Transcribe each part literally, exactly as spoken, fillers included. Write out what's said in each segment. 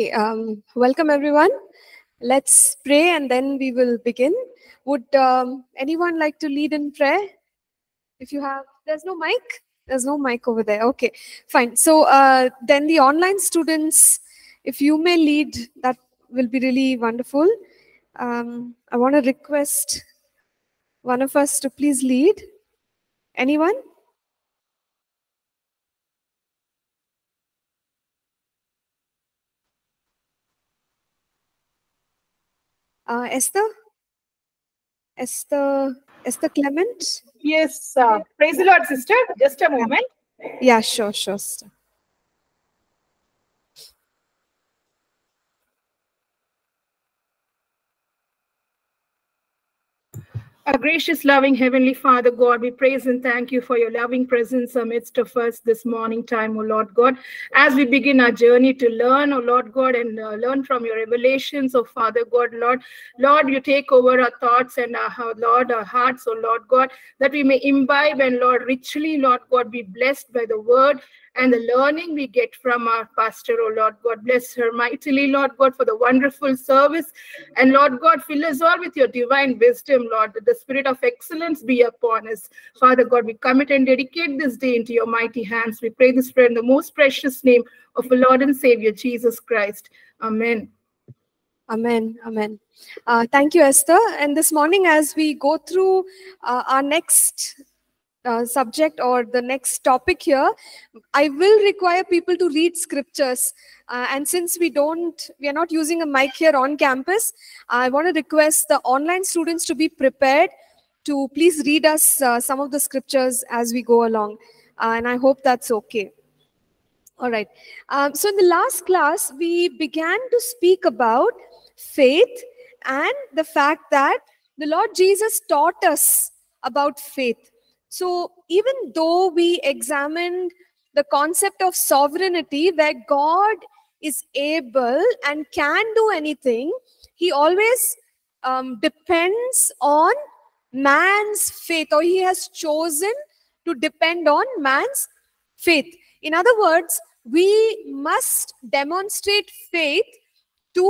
Okay, um, welcome everyone. Let's pray and then we will begin. Would um, anyone like to lead in prayer? If you have, there's no mic? There's no mic over there. Okay, fine. So uh, then the online students, if you may lead, that will be really wonderful. Um, I want to request one of us to please lead. Anyone? Uh, Esther? Esther? Esther Clement? Yes. Uh, praise the Lord, sister. Just a moment. Yeah, sure, sure, sister. Our gracious, loving Heavenly Father, God, we praise and thank you for your loving presence amidst of us this morning time, O Lord God. As we begin our journey to learn, O Lord God, and uh, learn from your revelations, O Father God, Lord. Lord, you take over our thoughts and our, Lord, our hearts, O Lord God, that we may imbibe and, Lord, richly, Lord God, be blessed by the word and the learning we get from our pastor, oh Lord God. Bless her mightily, Lord God, for the wonderful service. And Lord God, fill us all with your divine wisdom, Lord, that the spirit of excellence be upon us. Father God, we commit and dedicate this day into your mighty hands. We pray this prayer in the most precious name of the Lord and Savior, Jesus Christ. Amen. Amen. Amen. Uh, thank you, Esther. And this morning, as we go through uh, our next Uh, subject or the next topic here, I will require people to read scriptures. Uh, and since we don't, we are not using a mic here on campus, I want to request the online students to be prepared to please read us uh, some of the scriptures as we go along. Uh, and I hope that's okay. All right. Um, so in the last class, we began to speak about faith and the fact that the Lord Jesus taught us about faith. So even though we examined the concept of sovereignty, where God is able and can do anything, he always um, depends on man's faith, or he has chosen to depend on man's faith. In other words, we must demonstrate faith to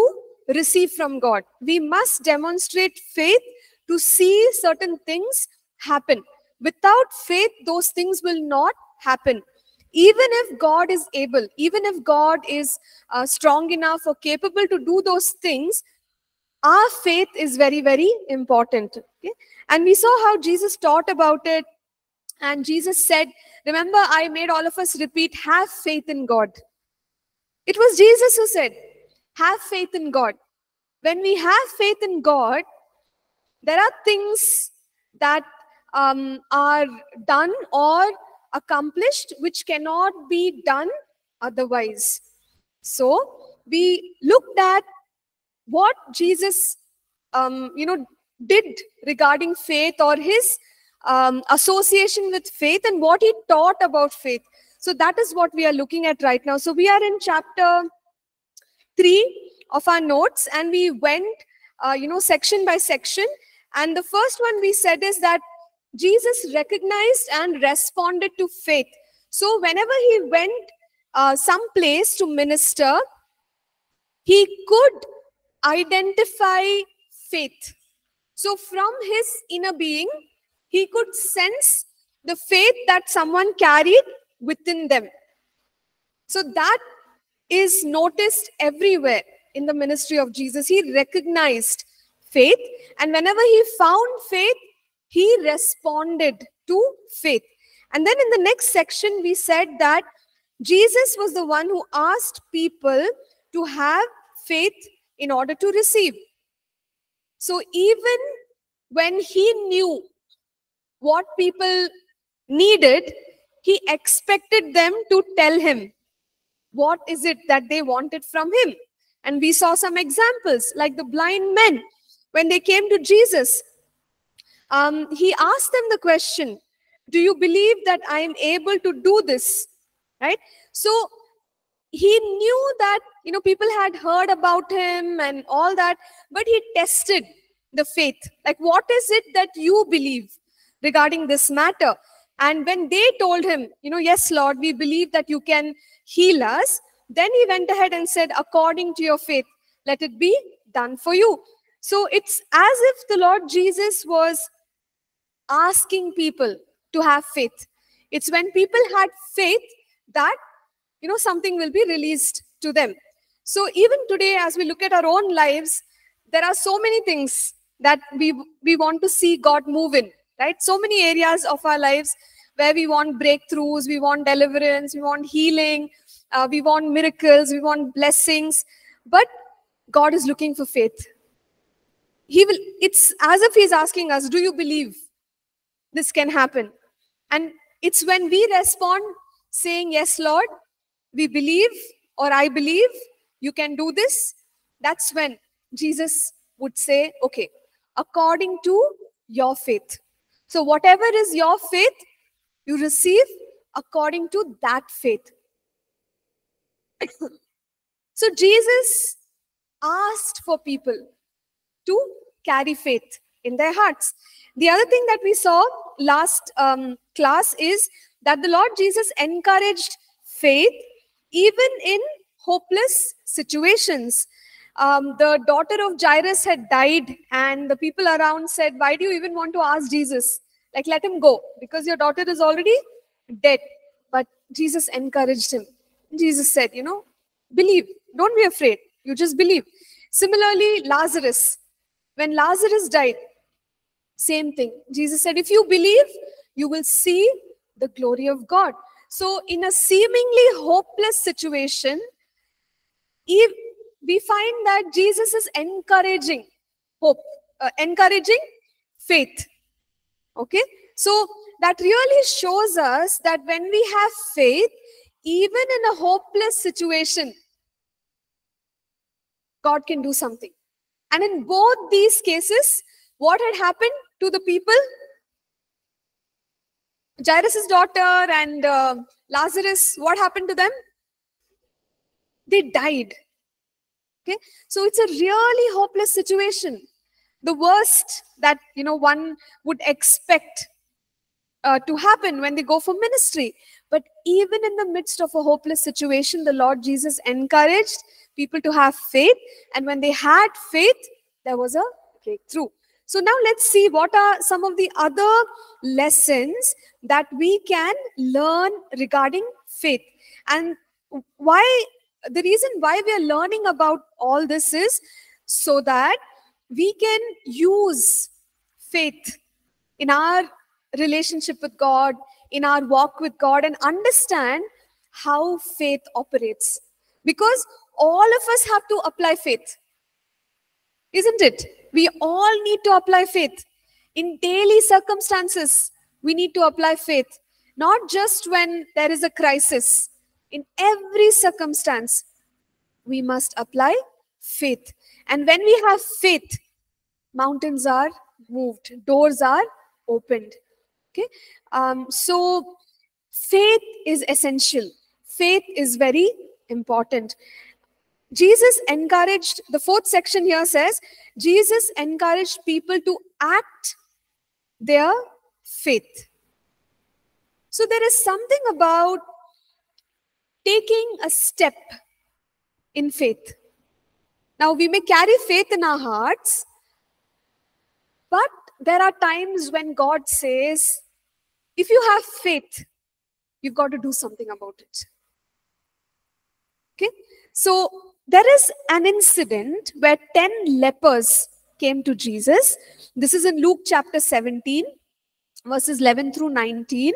receive from God. We must demonstrate faith to see certain things happen. Without faith, those things will not happen. Even if God is able, even if God is uh, strong enough or capable to do those things, our faith is very, very important. Okay? And we saw how Jesus taught about it. And Jesus said, remember, I made all of us repeat, have faith in God. It was Jesus who said, have faith in God. When we have faith in God, there are things that Um, are done or accomplished which cannot be done otherwise. So we looked at what Jesus um, you know, did regarding faith, or his um, association with faith, and what he taught about faith. So that is what we are looking at right now. So we are in chapter three of our notes, and we went uh, you know, section by section. And the first one we said is that Jesus recognized and responded to faith. So whenever he went uh, someplace to minister, he could identify faith. So from his inner being, he could sense the faith that someone carried within them. So that is noticed everywhere in the ministry of Jesus. He recognized faith, and whenever he found faith, he responded to faith. And then in the next section, we said that Jesus was the one who asked people to have faith in order to receive. So even when he knew what people needed, he expected them to tell him what is it that they wanted from him. And we saw some examples, like the blind men. When they came to Jesus, Um, he asked them the question, do you believe that I am able to do this? Right? So he knew that, you know, people had heard about him and all that, but he tested the faith. Like, what is it that you believe regarding this matter? And when they told him, you know, yes, Lord, we believe that you can heal us, Then he went ahead and said, according to your faith, let it be done for you. So it's as if the Lord Jesus was asking people to have faith. It's when people had faith that, you know, something will be released to them. So even today, as we look at our own lives, there are so many things that we, we want to see God move in, right? So many areas of our lives where we want breakthroughs, we want deliverance, we want healing, uh, we want miracles, we want blessings. But God is looking for faith. He will. It's as if he's asking us, do you believe this can happen? And it's when we respond saying, yes, Lord, we believe, or I believe you can do this. That's when Jesus would say, okay, according to your faith. So whatever is your faith, you receive according to that faith. So Jesus asked for people to carry faith in their hearts. The other thing that we saw last um, class is that the Lord Jesus encouraged faith even in hopeless situations. Um, the daughter of Jairus had died, and the people around said, why do you even want to ask Jesus? Like, let him go, because your daughter is already dead. But Jesus encouraged him. Jesus said, you know, believe. Don't be afraid. You just believe. Similarly, Lazarus. When Lazarus died, same thing. Jesus said, if you believe, you will see the glory of God. So in a seemingly hopeless situation, if we find that Jesus is encouraging hope, uh, encouraging faith. Okay? So that really shows us that when we have faith, even in a hopeless situation, God can do something. And in both these cases, what had happened to the people? Jairus' daughter and uh, Lazarus, what happened to them? They died. Okay? So it's a really hopeless situation. The worst that, you know, one would expect uh, to happen when they go for ministry. But even in the midst of a hopeless situation, the Lord Jesus encouraged people to have faith. And when they had faith, there was a breakthrough. So now let's see what are some of the other lessons that we can learn regarding faith. And why, the reason why we are learning about all this is so that we can use faith in our relationship with God, in our walk with God, and understand how faith operates. Because all of us have to apply faith, isn't it? We all need to apply faith. In daily circumstances, we need to apply faith. Not just when there is a crisis. In every circumstance, we must apply faith. And when we have faith, mountains are moved. Doors are opened. Okay? Um, so, faith is essential. Faith is very important. Jesus encouraged, the fourth section here says, Jesus encouraged people to act their faith. So there is something about taking a step in faith. Now we may carry faith in our hearts, but there are times when God says, if you have faith, you've got to do something about it. Okay? So there is an incident where ten lepers came to Jesus. This is in Luke chapter seventeen, verses eleven through nineteen.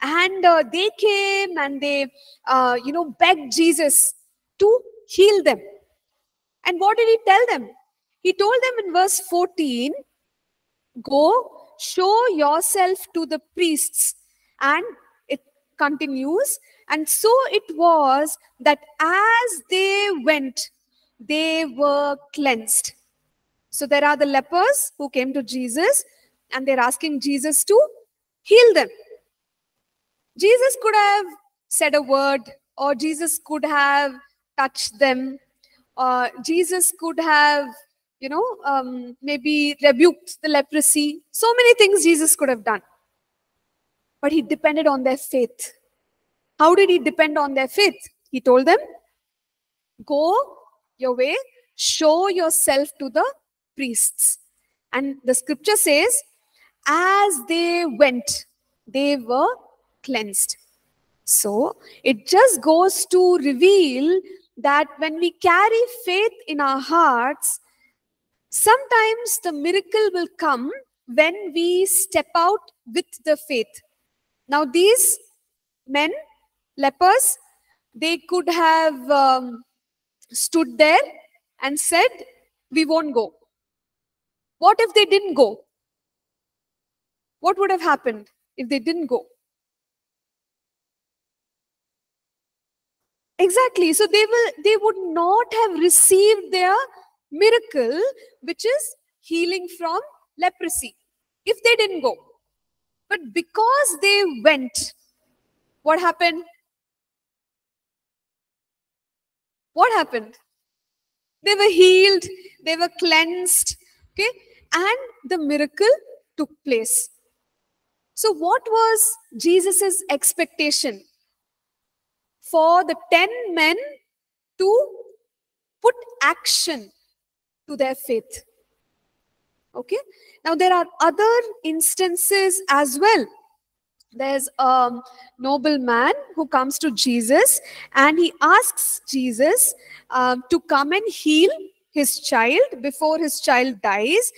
And uh, they came and they, uh, you know, begged Jesus to heal them. And what did he tell them? He told them in verse fourteen, go, show yourself to the priests. And it continues. And so it was that as they went, they were cleansed. So there are the lepers who came to Jesus and they're asking Jesus to heal them. Jesus could have said a word, or Jesus could have touched them, or Jesus could have, you know, um, maybe rebuked the leprosy. So many things Jesus could have done. But he depended on their faith. How did he depend on their faith? He told them, go your way, show yourself to the priests. And the scripture says, as they went, they were cleansed. So it just goes to reveal that when we carry faith in our hearts, sometimes the miracle will come when we step out with the faith. Now these men, lepers, they could have um, stood there and said, we won't go. What if they didn't go? What would have happened if they didn't go? Exactly. So they will, they would not have received their miracle, which is healing from leprosy, if they didn't go. But because they went, what happened? What happened? They were healed, they were cleansed, okay? And the miracle took place. So what was Jesus's expectation? For the ten men to put action to their faith. Okay. Now there are other instances as well. There's a nobleman who comes to Jesus and he asks Jesus um, to come and heal his child before his child dies.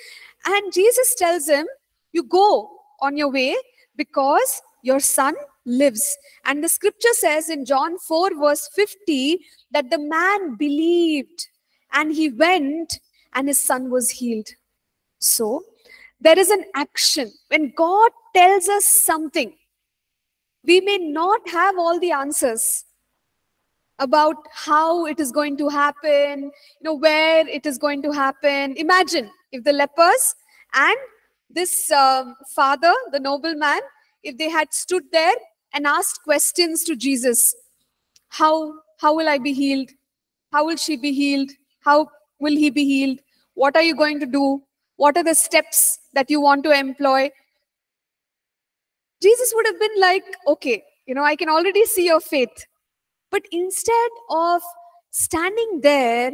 And Jesus tells him, you go on your way because your son lives. And the scripture says in John four verse fifty that the man believed and he went and his son was healed. So there is an action. When God tells us something, we may not have all the answers about how it is going to happen, you know, where it is going to happen. Imagine if the lepers and this um, father, the nobleman, if they had stood there and asked questions to Jesus. How, how will I be healed? How will she be healed? How will he be healed? What are you going to do? What are the steps that you want to employ? Jesus would have been like, okay, you know, I can already see your faith. But instead of standing there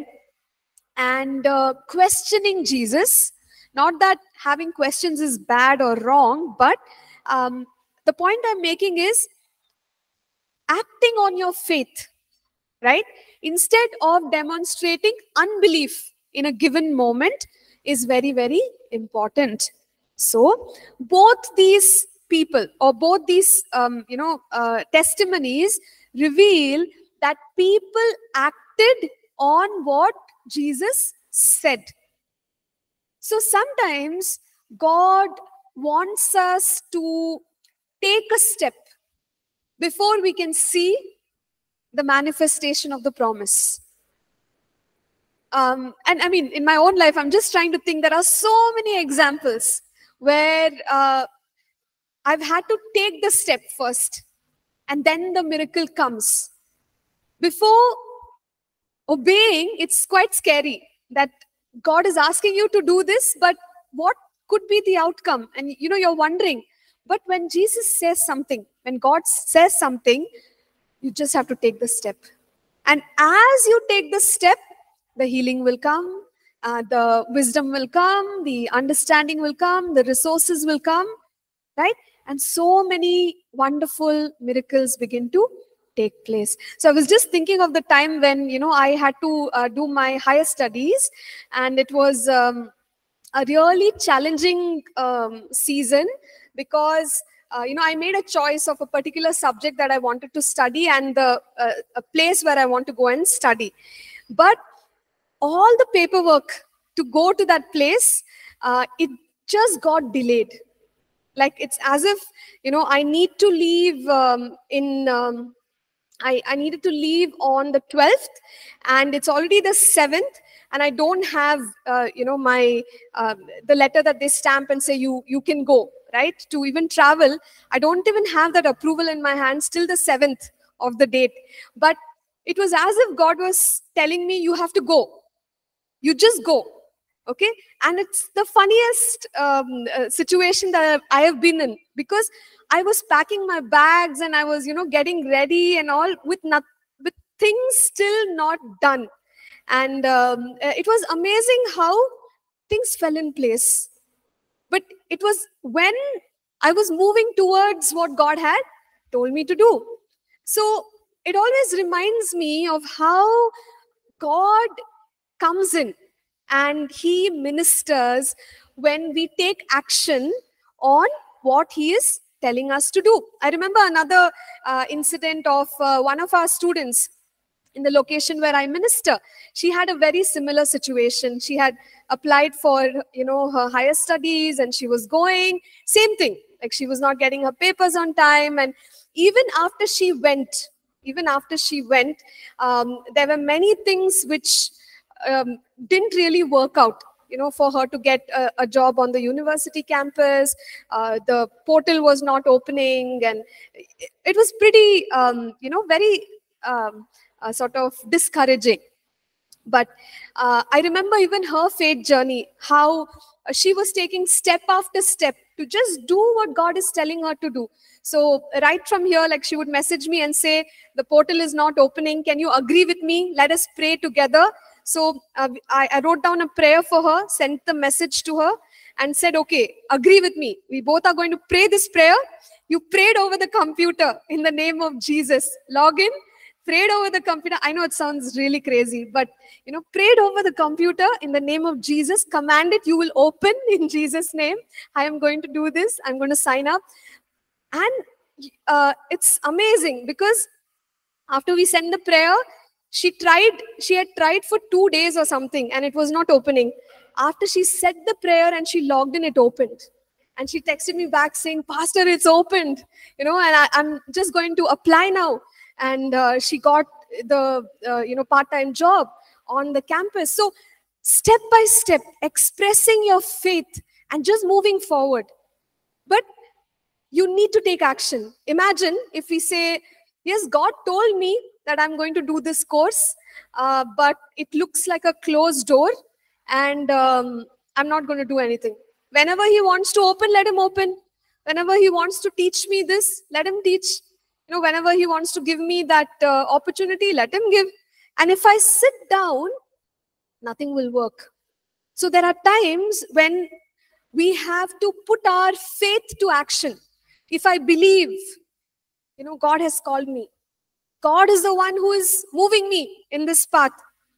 and uh, questioning Jesus, not that having questions is bad or wrong, but um, the point I'm making is acting on your faith, right? Instead of demonstrating unbelief in a given moment is very, very important. So both these people or both these, um, you know, uh, testimonies reveal that people acted on what Jesus said. So sometimes God wants us to take a step before we can see the manifestation of the promise. Um, and I mean, in my own life, I'm just trying to think, there are so many examples where uh, I've had to take the step first and then the miracle comes. Before obeying, it's quite scary that God is asking you to do this, but what could be the outcome? And you know, you're wondering. But when Jesus says something, when God says something, you just have to take the step. And as you take the step, the healing will come, uh, the wisdom will come, the understanding will come, the resources will come, right? And so many wonderful miracles begin to take place. So I was just thinking of the time when, you know, I had to uh, do my higher studies, and it was um, a really challenging um, season because, uh, you know, I made a choice of a particular subject that I wanted to study and the uh, a place where I want to go and study. But all the paperwork to go to that place, uh, it just got delayed. Like it's as if, you know, I need to leave um, in, um, I, I needed to leave on the twelfth and it's already the seventh and I don't have, uh, you know, my, uh, the letter that they stamp and say you, you can go, right? To even travel, I don't even have that approval in my hands till the seventh of the date. But it was as if God was telling me, you have to go. You just go, okay? And it's the funniest um, uh, situation that I have been in because I was packing my bags and I was, you know, getting ready and all with, not, with things still not done. And um, it was amazing how things fell in place. But it was when I was moving towards what God had told me to do. So it always reminds me of how God comes in and he ministers when we take action on what he is telling us to do. I remember another uh, incident of uh, one of our students in the location where I minister. She had a very similar situation. She had applied for, you know, her higher studies and she was going. Same thing. Like she was not getting her papers on time. And even after she went, even after she went, um, there were many things which um, didn't really work out, you know, for her to get a, a job on the university campus. Uh, the portal was not opening. And it, it was pretty, um, you know, very... Um, Uh, sort of discouraging. But uh, I remember even her faith journey, how she was taking step after step to just do what God is telling her to do. So right from here, like she would message me and say, the portal is not opening. Can you agree with me? Let us pray together. So uh, I, I wrote down a prayer for her, sent the message to her and said, okay, agree with me. We both are going to pray this prayer. You prayed over the computer in the name of Jesus. Log in. Prayed over the computer. I know it sounds really crazy, but, you know, prayed over the computer in the name of Jesus. Command it, you will open in Jesus' name. I am going to do this. I'm going to sign up. And uh, it's amazing because after we send the prayer, she tried, she had tried for two days or something and it was not opening. After she said the prayer and she logged in, it opened. And she texted me back saying, Pastor, it's opened, you know, and I, I'm just going to apply now. And uh, she got the, uh, you know, part-time job on the campus. So step by step, expressing your faith and just moving forward. But you need to take action. Imagine if we say, yes, God told me that I'm going to do this course, uh, but it looks like a closed door and um, I'm not going to do anything. Whenever he wants to open, let him open. Whenever he wants to teach me this, let him teach. You know, whenever he wants to give me that uh, opportunity, let him give. And if I sit down, nothing will work. So there are times when we have to put our faith to action. If I believe, you know, God has called me. God is the one who is moving me in this path.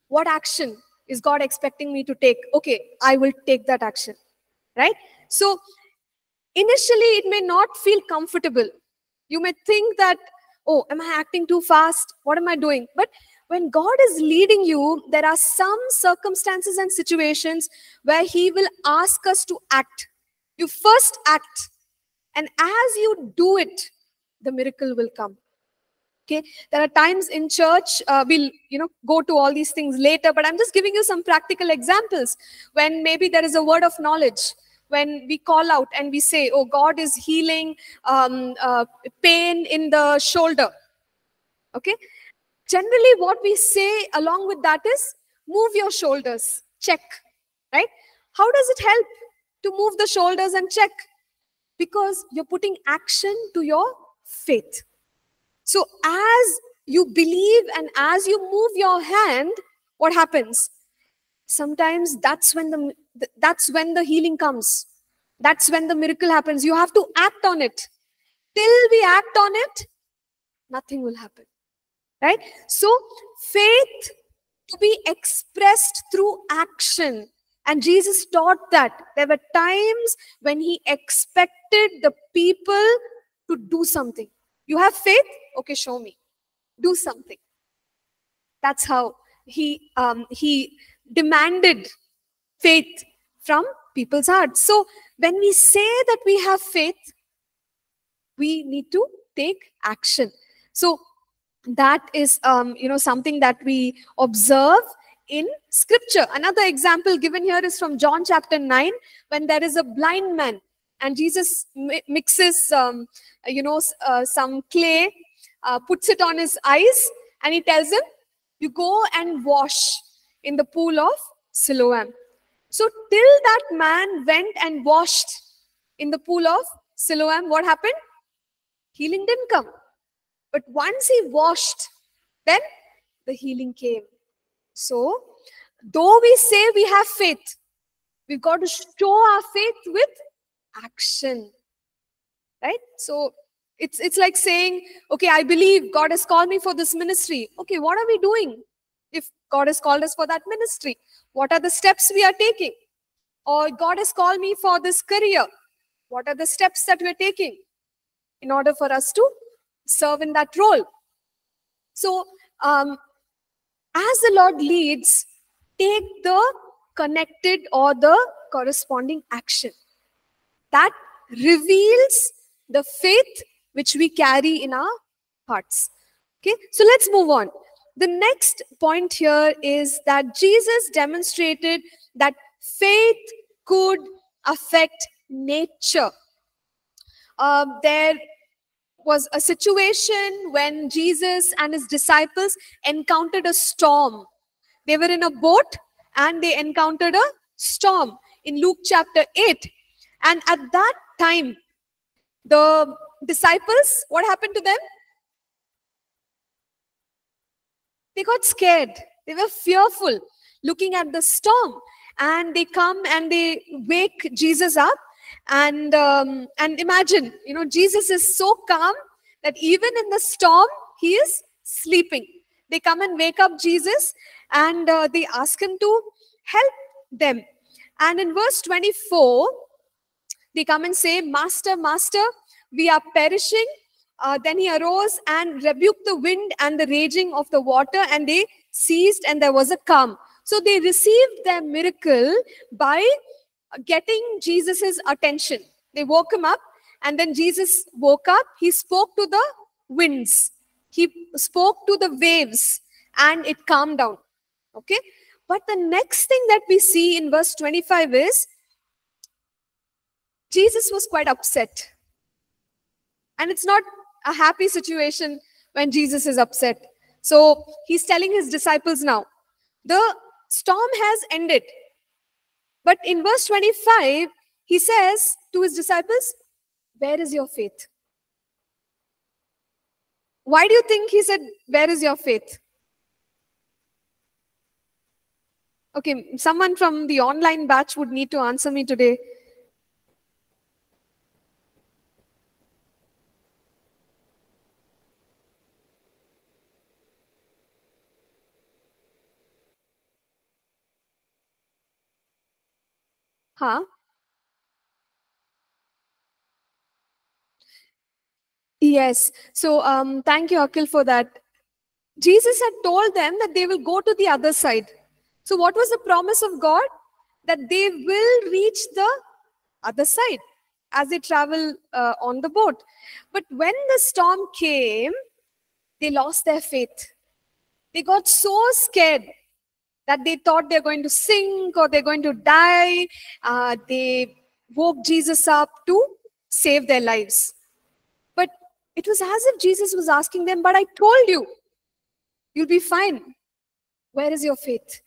What action is God expecting me to take? Okay, I will take that action, right? So initially, it may not feel comfortable. You may think that, oh, am I acting too fast? What am I doing? But when God is leading you, there are some circumstances and situations where he will ask us to act. You first act. And as you do it, the miracle will come. Okay. There are times in church, uh, we'll, you know, go to all these things later, but I'm just giving you some practical examples when maybe there is a word of knowledge. When we call out and we say, oh, God is healing um, uh, pain in the shoulder. Okay. Generally, what we say along with that is, move your shoulders, check. Right? How does it help to move the shoulders and check? Because you're putting action to your faith. So as you believe and as you move your hand, what happens? Sometimes that's when the that's when the healing comes. That's when the miracle happens. You have to act on it. Till we act on it, nothing will happen. Right? So faith to be expressed through action. And Jesus taught that. There were times when he expected the people to do something. You have faith? Okay, show me. Do something. That's how he, um, he demanded faith from people's hearts. So when we say that we have faith, we need to take action. So that is, um, you know, something that we observe in scripture. Another example given here is from John chapter nine, when there is a blind man and Jesus mi mixes, um, you know, uh, some clay, uh, puts it on his eyes and he tells him, you go and wash in the pool of Siloam. So till that man went and washed in the pool of Siloam, what happened? Healing didn't come. But once he washed, then the healing came. So though we say we have faith, we've got to show our faith with action. Right? So it's, it's like saying, okay, I believe God has called me for this ministry. Okay, what are we doing if God has called us for that ministry? What are the steps we are taking? Or God has called me for this career. What are the steps that we're taking in order for us to serve in that role? So um, as the Lord leads, take the connected or the corresponding action. That reveals the faith which we carry in our hearts. Okay, so let's move on. The next point here is that Jesus demonstrated that faith could affect nature. Uh, there was a situation when Jesus and his disciples encountered a storm. They were in a boat and they encountered a storm in Luke chapter eight. And at that time, the disciples, what happened to them? They got scared. They were fearful looking at the storm. And they come and they wake Jesus up. And, um, and imagine, you know, Jesus is so calm that even in the storm, he is sleeping. They come and wake up Jesus and uh, they ask him to help them. And in verse twenty-four, they come and say, Master, Master, we are perishing. Uh, then he arose and rebuked the wind and the raging of the water, and they ceased, and there was a calm. So they received their miracle by getting Jesus's attention. They woke him up, and then Jesus woke up. He spoke to the winds. He spoke to the waves, and it calmed down. Okay? But the next thing that we see in verse twenty-five is, Jesus was quite upset. And it's not a happy situation when Jesus is upset. So he's telling his disciples now, the storm has ended. But in verse twenty-five, he says to his disciples, where is your faith? Why do you think he said, where is your faith? Okay, someone from the online batch would need to answer me today. Huh? Yes. So um, thank you, Akhil, for that. Jesus had told them that they will go to the other side. So what was the promise of God? That they will reach the other side as they travel uh, on the boat. But when the storm came, they lost their faith. They got so scared that they thought they're going to sink or they're going to die. Uh, they woke Jesus up to save their lives. But it was as if Jesus was asking them, but I told you, you'll be fine. Where is your faith?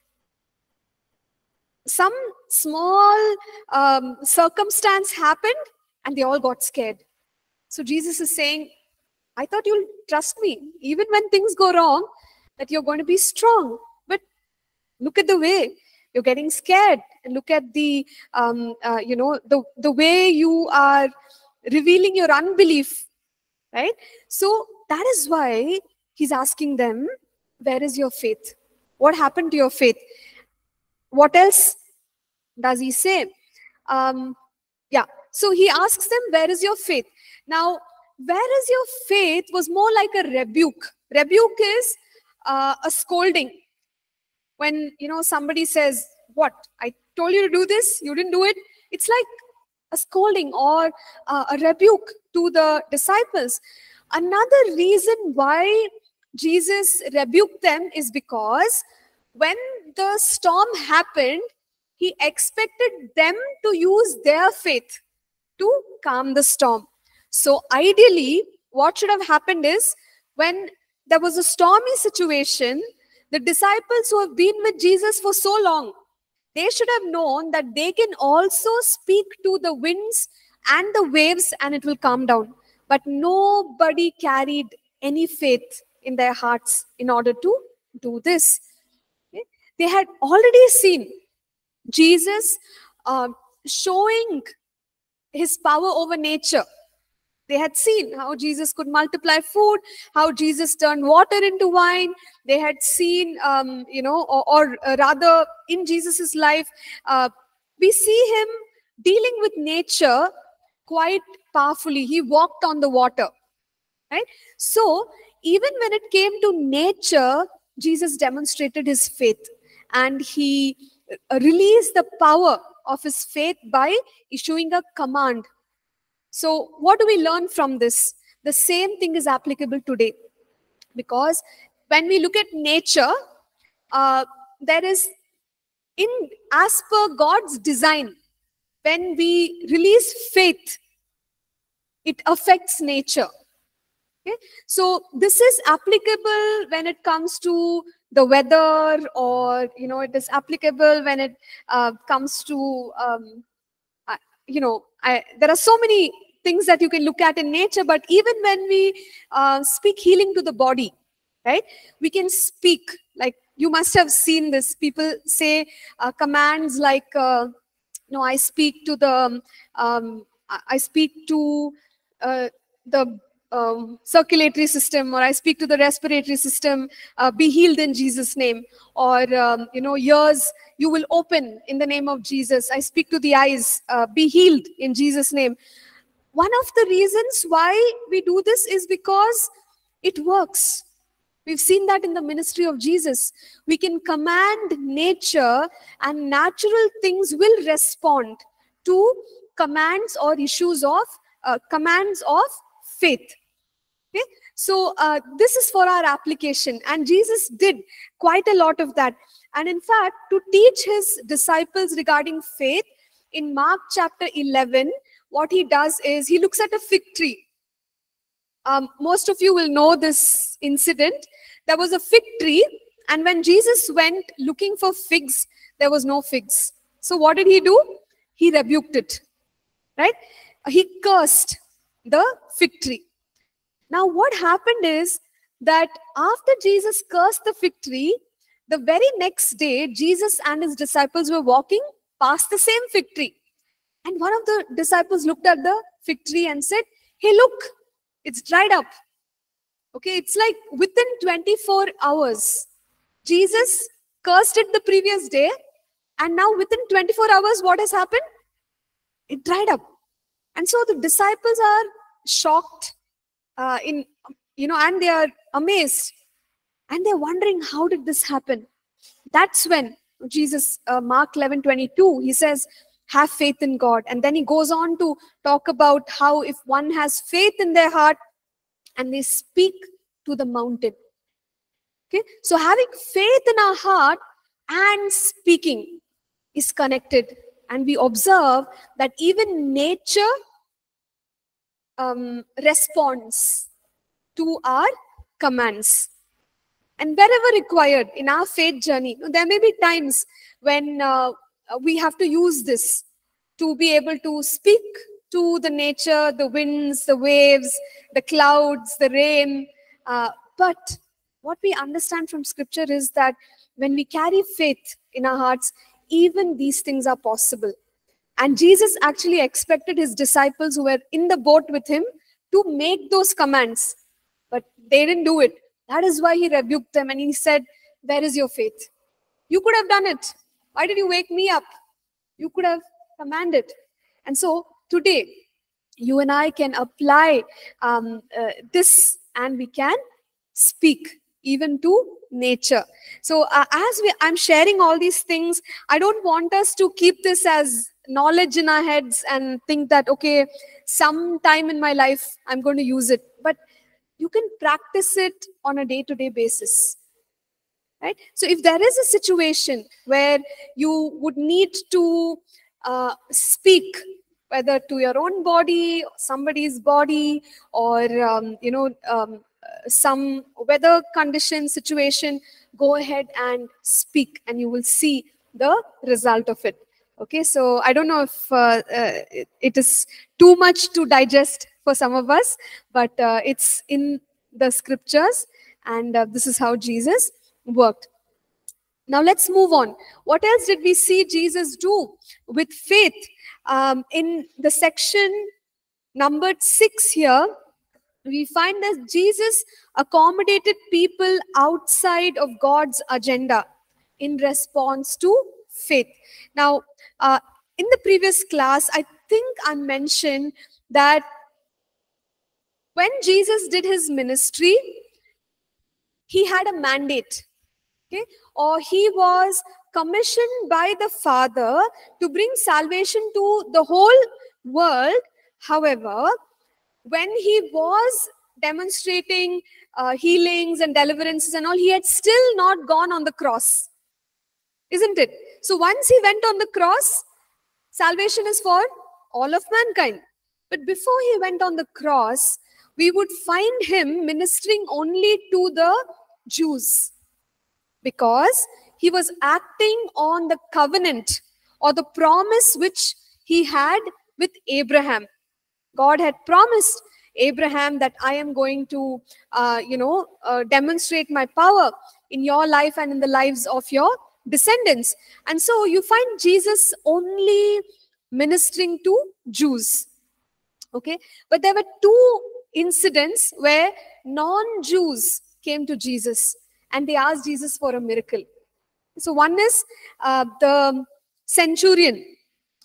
Some small um, circumstance happened and they all got scared. So Jesus is saying, I thought you'll trust me. Even when things go wrong, that you're going to be strong. Look at the way you're getting scared. And look at the, um, uh, you know, the, the way you are revealing your unbelief, right? So that is why he's asking them, where is your faith? What happened to your faith? What else does he say? Um, yeah, so he asks them, where is your faith? Now, where is your faith was more like a rebuke. Rebuke is uh, a scolding. When, you know, somebody says, what, I told you to do this, you didn't do it. It's like a scolding or uh, a rebuke to the disciples. Another reason why Jesus rebuked them is because when the storm happened, he expected them to use their faith to calm the storm. So ideally, what should have happened is when there was a stormy situation, the disciples who have been with Jesus for so long, they should have known that they can also speak to the winds and the waves and it will calm down. But nobody carried any faith in their hearts in order to do this. Okay? They had already seen Jesus uh, showing his power over nature. They had seen how Jesus could multiply food, how Jesus turned water into wine. They had seen, um, you know, or, or rather in Jesus's life, uh, we see him dealing with nature quite powerfully. He walked on the water, right? So even when it came to nature, Jesus demonstrated his faith, and he released the power of his faith by issuing a command. So what do we learn from this? The same thing is applicable today, because when we look at nature, uh, there is, in as per God's design, when we release faith, it affects nature. Okay? So this is applicable when it comes to the weather, or you know, it is applicable when it uh, comes to um, uh, you know. I, there are so many things that you can look at in nature, but even when we uh, speak healing to the body, right? We can speak, like you must have seen this. People say uh, commands like, uh, "No, I speak to the, um, I speak to uh, the um, circulatory system," or "I speak to the respiratory system. Uh, be healed in Jesus' name," or um, you know, "Ears, you will open in the name of Jesus. I speak to the eyes, uh, be healed in Jesus' name." One of the reasons why we do this is because it works. We've seen that in the ministry of Jesus. We can command nature, and natural things will respond to commands or issues of, uh, commands of faith. Okay? So uh, this is for our application, and Jesus did quite a lot of that. And in fact, to teach his disciples regarding faith, in Mark chapter eleven, what he does is he looks at a fig tree. Um, most of you will know this incident. There was a fig tree, and when Jesus went looking for figs, there was no figs. So what did he do? He rebuked it, right? He cursed the fig tree. Now what happened is that after Jesus cursed the fig tree, the very next day, Jesus and his disciples were walking past the same fig tree. And one of the disciples looked at the fig tree and said, "Hey, look, it's dried up." Okay, it's like within twenty-four hours. Jesus cursed it the previous day, and now within twenty-four hours, what has happened? It dried up. And so the disciples are shocked, uh, in, you know, and they are amazed. And they're wondering, how did this happen? That's when Jesus, uh, Mark eleven twenty-two, he says, "Have faith in God." And then he goes on to talk about how if one has faith in their heart and they speak to the mountain. Okay? So having faith in our heart and speaking is connected. And we observe that even nature um, responds to our commands. And wherever required in our faith journey, there may be times when uh, we have to use this to be able to speak to the nature, the winds, the waves, the clouds, the rain. Uh, but what we understand from scripture is that when we carry faith in our hearts, even these things are possible. And Jesus actually expected his disciples who were in the boat with him to make those commands, but they didn't do it. That is why he rebuked them, and he said, "Where is your faith? You could have done it. Why did you wake me up? You could have commanded." And so today, you and I can apply um, uh, this, and we can speak even to nature. So uh, as we, I'm sharing all these things, I don't want us to keep this as knowledge in our heads and think that, okay, sometime in my life, I'm going to use it. But you can practice it on a day-to-day basis, right? So if there is a situation where you would need to uh, speak, whether to your own body, or somebody's body, or um, you know, um, some weather condition, situation, go ahead and speak, and you will see the result of it. Okay, so I don't know if uh, uh, it, it is too much to digest for some of us, but uh, it's in the scriptures, and uh, this is how Jesus worked. Now let's move on. What else did we see Jesus do with faith? Um, in the section numbered six here, we find that Jesus accommodated people outside of God's agenda in response to faith. Now, uh, in the previous class, I think I mentioned that when Jesus did his ministry, he had a mandate, okay? Or he was commissioned by the Father to bring salvation to the whole world. However, when he was demonstrating uh, healings and deliverances and all, he had still not gone on the cross, isn't it? So once he went on the cross, salvation is for all of mankind. But before he went on the cross, we would find him ministering only to the Jews, because he was acting on the covenant or the promise which he had with Abraham. God had promised Abraham that I am going to, uh, you know, uh, demonstrate my power in your life and in the lives of your descendants. And so you find Jesus only ministering to Jews. Okay, but there were two incidents where non-Jews came to Jesus and they asked Jesus for a miracle. So one is uh, the centurion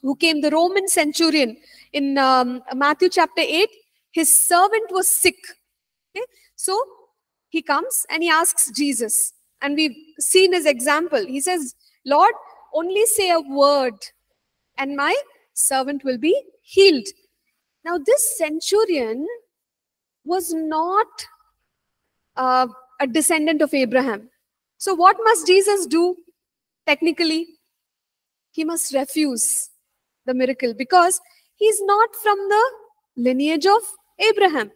who came, the Roman centurion in um, Matthew chapter eight. His servant was sick. Okay? So he comes and he asks Jesus, and we've seen his example. He says, Lord, only say a word and my servant will be healed. Now, this centurion was not uh, a descendant of Abraham. So what must Jesus do technically? He must refuse the miracle because he's not from the lineage of Abraham.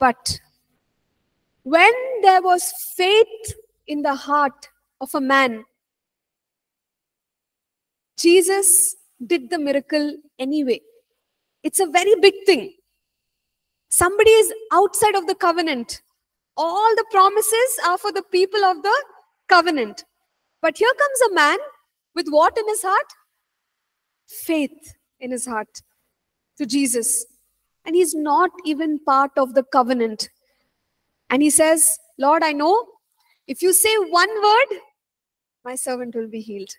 But when there was faith in the heart of a man, Jesus did the miracle anyway. It's a very big thing. Somebody is outside of the covenant. All the promises are for the people of the covenant. But here comes a man with what in his heart? Faith in his heart to Jesus. And he's not even part of the covenant. And he says, Lord, I know if you say one word, my servant will be healed.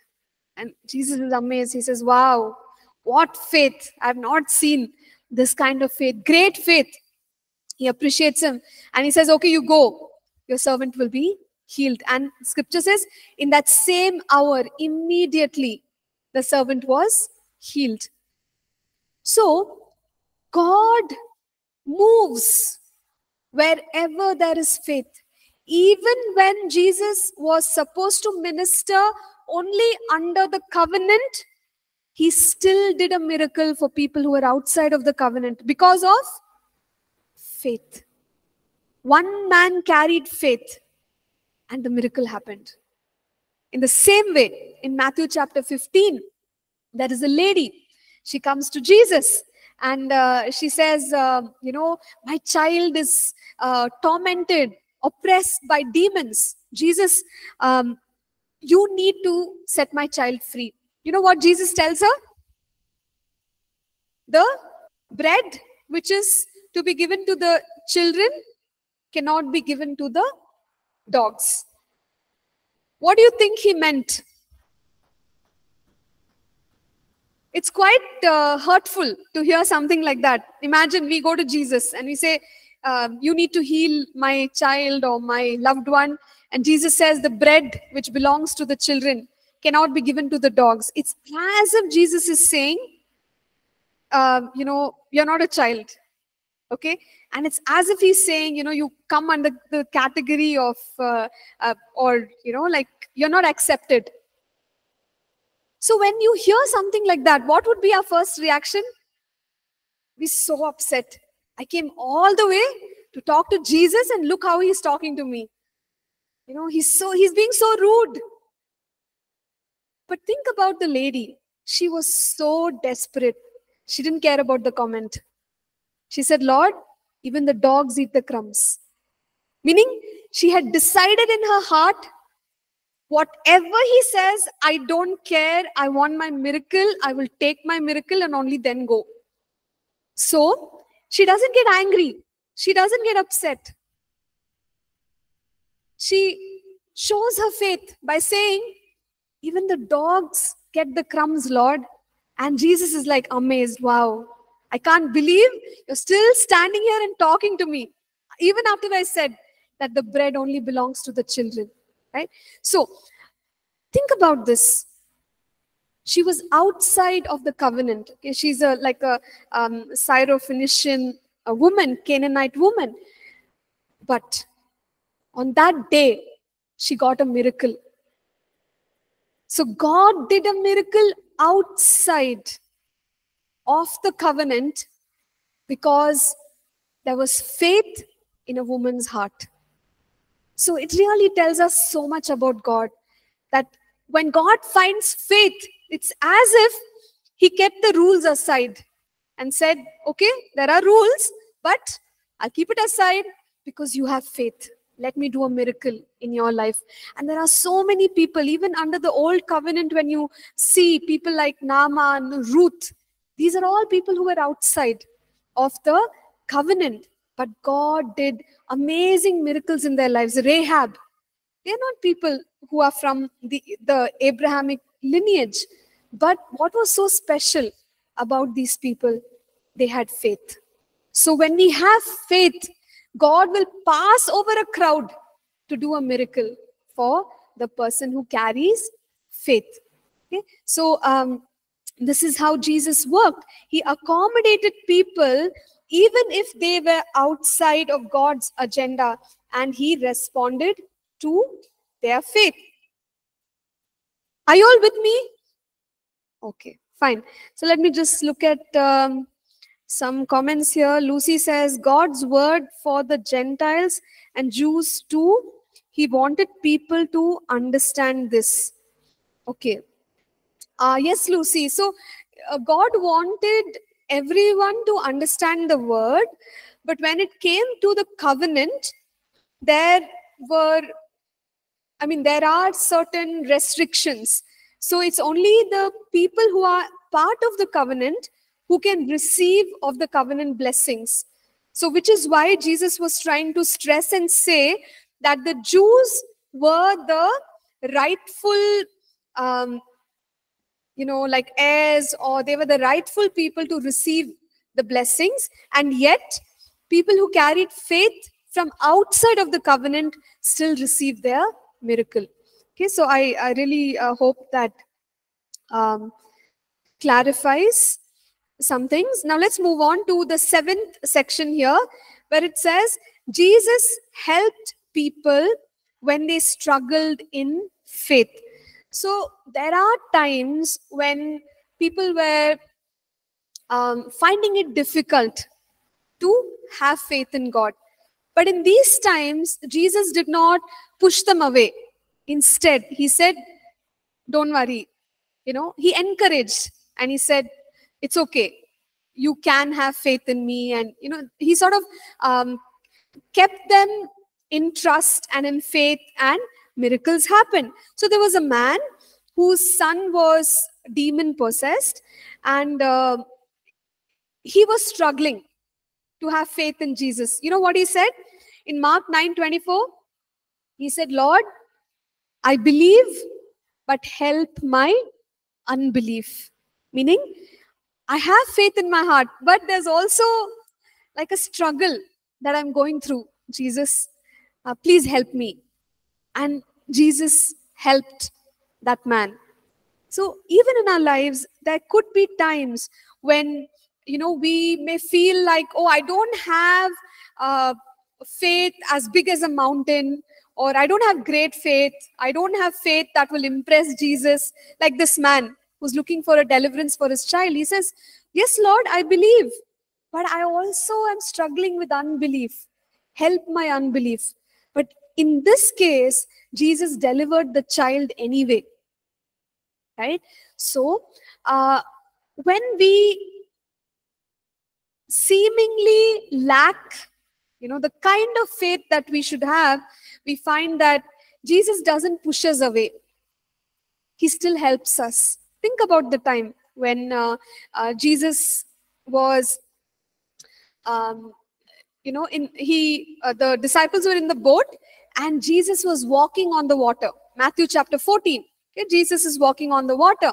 And Jesus is amazed. He says, wow, what faith. I've not seen this kind of faith. Great faith. He appreciates him. And he says, okay, you go. Your servant will be healed. And scripture says, in that same hour, immediately, the servant was healed. So, God moves wherever there is faith. Even when Jesus was supposed to minister only under the covenant, he still did a miracle for people who were outside of the covenant because of faith. One man carried faith and the miracle happened. In the same way, in Matthew chapter fifteen, there is a lady. She comes to Jesus. And uh, she says, uh, you know, my child is uh, tormented, oppressed by demons. Jesus, um, you need to set my child free. You know what Jesus tells her? The bread which is to be given to the children cannot be given to the dogs. What do you think he meant? It's quite uh, hurtful to hear something like that. Imagine we go to Jesus and we say, uh, you need to heal my child or my loved one. And Jesus says the bread which belongs to the children cannot be given to the dogs. It's as if Jesus is saying, uh, you know, you're not a child. Okay? And it's as if he's saying, you know, you come under the category of, uh, uh, or, you know, like you're not accepted. So when you hear something like that, what would be our first reaction? We're so upset. I came all the way to talk to Jesus and look how he's talking to me. You know, he's so he's being so rude. But think about the lady. She was so desperate. She didn't care about the comment. She said, Lord, even the dogs eat the crumbs. Meaning, she had decided in her heart, Whatever he says, I don't care. I want my miracle. I will take my miracle and only then go. So she doesn't get angry. She doesn't get upset. She shows her faith by saying, even the dogs get the crumbs, Lord. And Jesus is like amazed. Wow, I can't believe you're still standing here and talking to me. Even after I said that the bread only belongs to the children. Right? So, think about this. She was outside of the covenant. Okay? She's a like a um, Syrophoenician a woman, Canaanite woman. But on that day, she got a miracle. So, God did a miracle outside of the covenant because there was faith in a woman's heart. So it really tells us so much about God, that when God finds faith, it's as if he kept the rules aside and said, okay, there are rules, but I'll keep it aside because you have faith. Let me do a miracle in your life. And there are so many people, even under the old covenant, when you see people like Naaman, Ruth, these are all people who were outside of the covenant. But God did amazing miracles in their lives. Rahab, they're not people who are from the, the Abrahamic lineage. But what was so special about these people? They had faith. So when we have faith, God will pass over a crowd to do a miracle for the person who carries faith. Okay? So um, this is how Jesus worked. He accommodated people even if they were outside of God's agenda, and he responded to their faith. Are you all with me? Okay, fine. So let me just look at um, some comments here. Lucy says, God's word for the Gentiles and Jews too. He wanted people to understand this. Okay. Uh, yes, Lucy. So uh, God wanted everyone to understand the word, but when it came to the covenant, there were, I mean, there are certain restrictions. So it's only the people who are part of the covenant who can receive of the covenant blessings. So which is why Jesus was trying to stress and say that the Jews were the rightful um you know, like heirs, or they were the rightful people to receive the blessings. And yet, people who carried faith from outside of the covenant still receive their miracle. Okay, so I, I really uh, hope that um, clarifies some things. Now let's move on to the seventh section here, where it says, Jesus helped people when they struggled in faith. So there are times when people were um, finding it difficult to have faith in God. But in these times, Jesus did not push them away. Instead, he said, don't worry. You know, he encouraged and he said, it's okay. You can have faith in me. And, you know, he sort of um, kept them in trust and in faith, and miracles happen. So there was a man whose son was demon possessed, and uh, he was struggling to have faith in Jesus. You know what he said in Mark nine twenty-four? He said, Lord, I believe, but help my unbelief. Meaning, I have faith in my heart, but there's also like a struggle that I'm going through. Jesus, uh, please help me. And Jesus helped that man. So even in our lives, there could be times when, you know, we may feel like, oh, I don't have uh, faith as big as a mountain, or I don't have great faith. I don't have faith that will impress Jesus. Like this man who's looking for a deliverance for his child. He says, yes, Lord, I believe, but I also am struggling with unbelief. Help my unbelief. But in this case, Jesus delivered the child anyway, right? So, uh, when we seemingly lack, you know, the kind of faith that we should have, we find that Jesus doesn't push us away. He still helps us. Think about the time when uh, uh, Jesus was, um, you know, in he uh, the disciples were in the boat and Jesus was walking on the water. Matthew chapter fourteen. Okay, Jesus is walking on the water.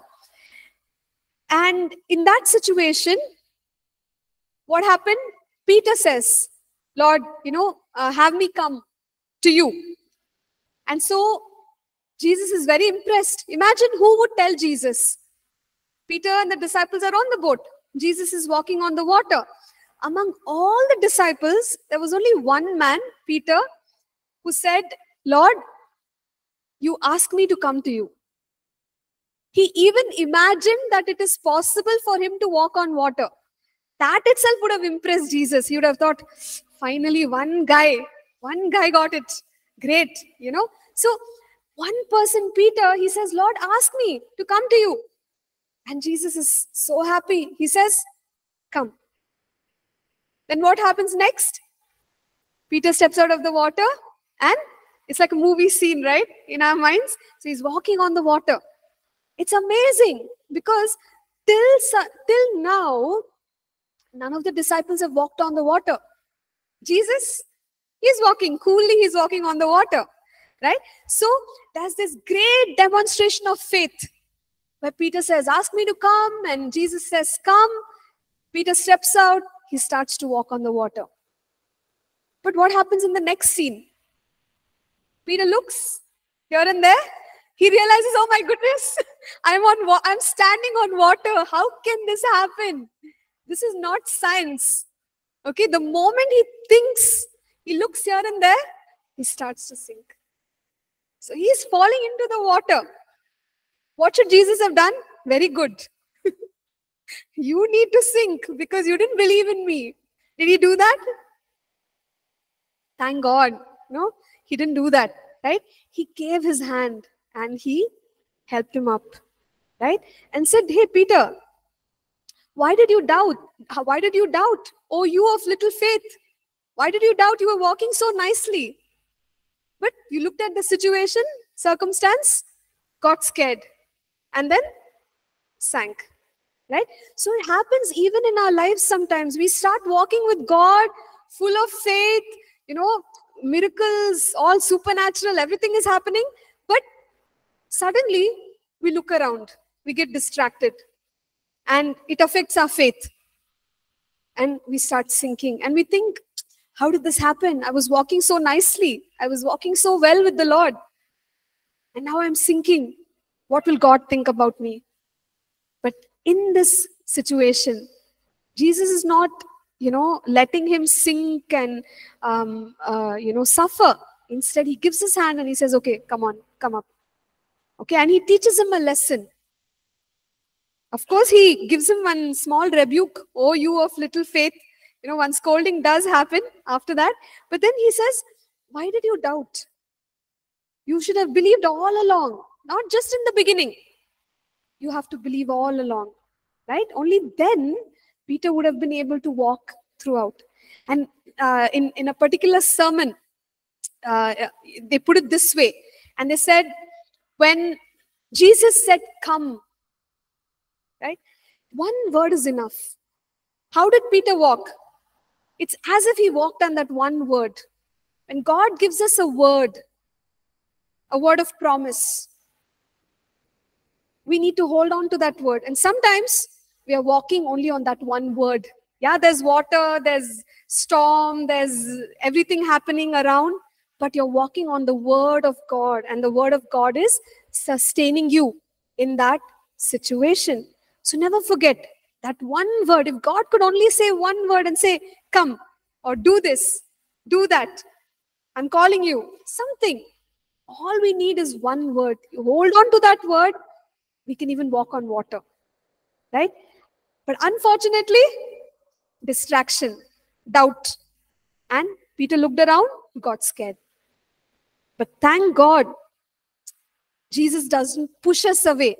And in that situation, what happened? Peter says, Lord, you know, uh, have me come to you. And so Jesus is very impressed. Imagine who would tell Jesus. Peter and the disciples are on the boat. Jesus is walking on the water. Among all the disciples, there was only one man, Peter, who said, Lord, you ask me to come to you. He even imagined that it is possible for him to walk on water. That itself would have impressed Jesus. He would have thought, finally, one guy, one guy got it. Great, you know. So one person, Peter, he says, Lord, ask me to come to you. And Jesus is so happy. He says, come. Then what happens next? Peter steps out of the water and it's like a movie scene, right? In our minds. So he's walking on the water. It's amazing because till, till now, none of the disciples have walked on the water. Jesus, he's walking coolly. He's walking on the water, right? So there's this great demonstration of faith where Peter says, ask me to come. And Jesus says, come. Peter steps out. He starts to walk on the water. But what happens in the next scene? Peter looks here and there. He realizes, oh my goodness, I'm on. Wa- I'm standing on water. How can this happen? This is not science. Okay, the moment he thinks, he looks here and there, he starts to sink. So he's falling into the water. What should Jesus have done? Very good. You need to sink because you didn't believe in me. Did he do that? Thank God. No, he didn't do that, right? He gave his hand and he helped him up, right? And said, hey, Peter, why did you doubt? Why did you doubt? Oh, you of little faith. Why did you doubt? You were walking so nicely. But you looked at the situation, circumstance, got scared, and then sank, right? So it happens even in our lives sometimes. We start walking with God, full of faith, you know, miracles, all supernatural, everything is happening. But suddenly, we look around. We get distracted. And it affects our faith. And we start sinking. And we think, how did this happen? I was walking so nicely. I was walking so well with the Lord. And now I'm sinking. What will God think about me? But in this situation, Jesus is not, you know, letting him sink and, um, uh, you know, suffer. Instead, he gives his hand and he says, okay, come on, come up. Okay, and he teaches him a lesson. Of course, he gives him one small rebuke. Oh, you of little faith. You know, one scolding does happen after that. But then he says, why did you doubt? You should have believed all along. Not just in the beginning. You have to believe all along. Right? Only then, Peter would have been able to walk throughout. And uh, in, in a particular sermon, uh, they put it this way. And they said, when Jesus said, come, right? One word is enough. How did Peter walk? It's as if he walked on that one word. When God gives us a word, a word of promise, we need to hold on to that word. And sometimes we are walking only on that one word. Yeah, there's water, there's storm, there's everything happening around, but you're walking on the word of God, and the word of God is sustaining you in that situation. So never forget that one word. If God could only say one word and say, come, or do this, do that, I'm calling you, something. All we need is one word. You hold on to that word, we can even walk on water, right? But unfortunately, distraction, doubt. And Peter looked around, got scared. But thank God, Jesus doesn't push us away.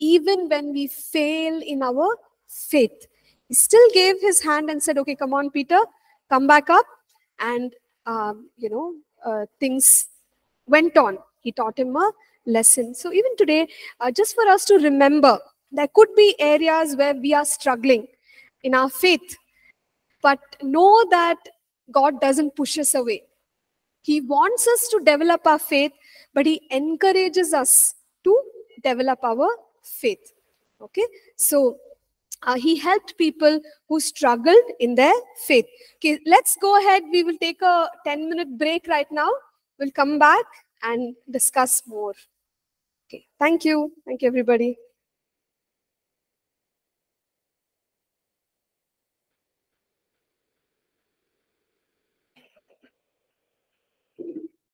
Even when we fail in our faith, he still gave his hand and said, okay, come on, Peter, come back up. And, um, you know, uh, things went on. He taught him a lesson. So even today, uh, just for us to remember, there could be areas where we are struggling in our faith, but know that God doesn't push us away. He wants us to develop our faith, but he encourages us to develop our faith. Okay, so uh, he helped people who struggled in their faith. Okay, let's go ahead. We will take a ten minute break right now. We'll come back and discuss more. Okay, thank you. Thank you, everybody.